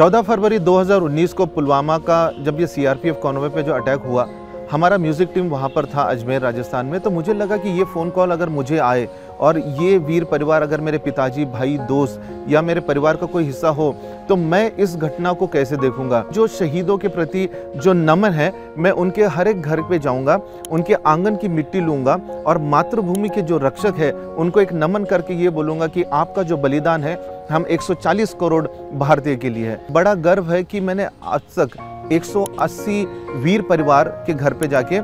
14 फरवरी 2019 को पुलवामा का जब ये CRPF कॉन्वे पे जो अटैक हुआ, हमारा म्यूज़िक टीम वहाँ पर था अजमेर राजस्थान में। तो मुझे लगा कि ये फ़ोन कॉल अगर मुझे आए और ये वीर परिवार अगर मेरे पिताजी, भाई, दोस्त या मेरे परिवार का कोई हिस्सा हो तो मैं इस घटना को कैसे देखूंगा। जो शहीदों के प्रति जो नमन है, मैं उनके हर एक घर पे जाऊंगा, उनके आंगन की मिट्टी लूंगा और मातृभूमि के जो रक्षक है उनको एक नमन करके ये बोलूंगा कि आपका जो बलिदान है हम 140 करोड़ भारतीय के लिए है। बड़ा गर्व है कि मैंने आज तक 180 वीर परिवार के घर पे जाके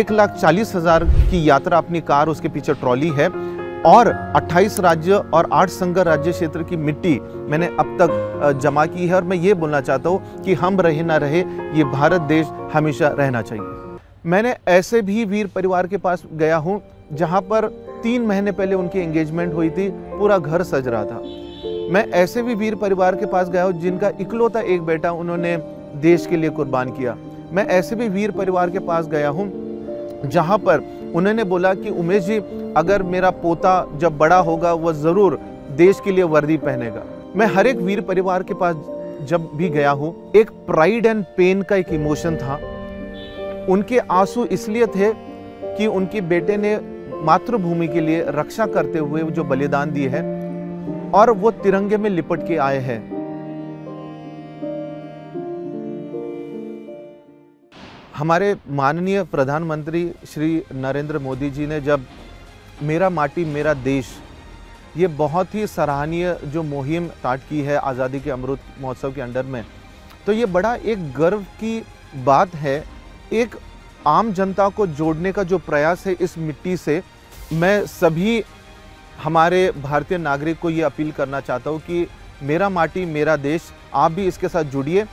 1,40,000 की यात्रा अपनी कार, उसके पीछे ट्रॉली है और 28 राज्य और 8 संघ राज्य क्षेत्र की मिट्टी मैंने अब तक जमा की है। और मैं ये बोलना चाहता हूँ कि हम रहे ना रहे, ये भारत देश हमेशा रहना चाहिए। मैंने ऐसे भी वीर परिवार के पास गया हूँ जहाँ पर 3 महीने पहले उनकी एंगेजमेंट हुई थी, पूरा घर सज रहा था। मैं ऐसे भी वीर परिवार के पास गया हूँ जिनका इकलौता एक बेटा उन्होंने देश के लिए कुर्बान किया। मैं ऐसे भी वीर परिवार के पास गया हूँ जहाँ पर उन्होंने बोला कि उमेश जी, अगर मेरा पोता जब बड़ा होगा वह ज़रूर देश के लिए वर्दी पहनेगा। मैं हर एक वीर परिवार के पास जब भी गया हूँ, एक प्राइड एंड पेन का एक इमोशन था। उनके आंसू इसलिए थे कि उनके बेटे ने मातृभूमि के लिए रक्षा करते हुए जो बलिदान दिए हैं और वो तिरंगे में लिपट के आए हैं। हमारे माननीय प्रधानमंत्री श्री नरेंद्र मोदी जी ने जब मेरा माटी मेरा देश ये बहुत ही सराहनीय जो मुहिम स्टार्ट की है आज़ादी के अमृत महोत्सव के अंडर में, तो ये बड़ा एक गर्व की बात है। एक आम जनता को जोड़ने का जो प्रयास है इस मिट्टी से, मैं सभी हमारे भारतीय नागरिक को ये अपील करना चाहता हूँ कि मेरा माटी मेरा देश, आप भी इसके साथ जुड़िए।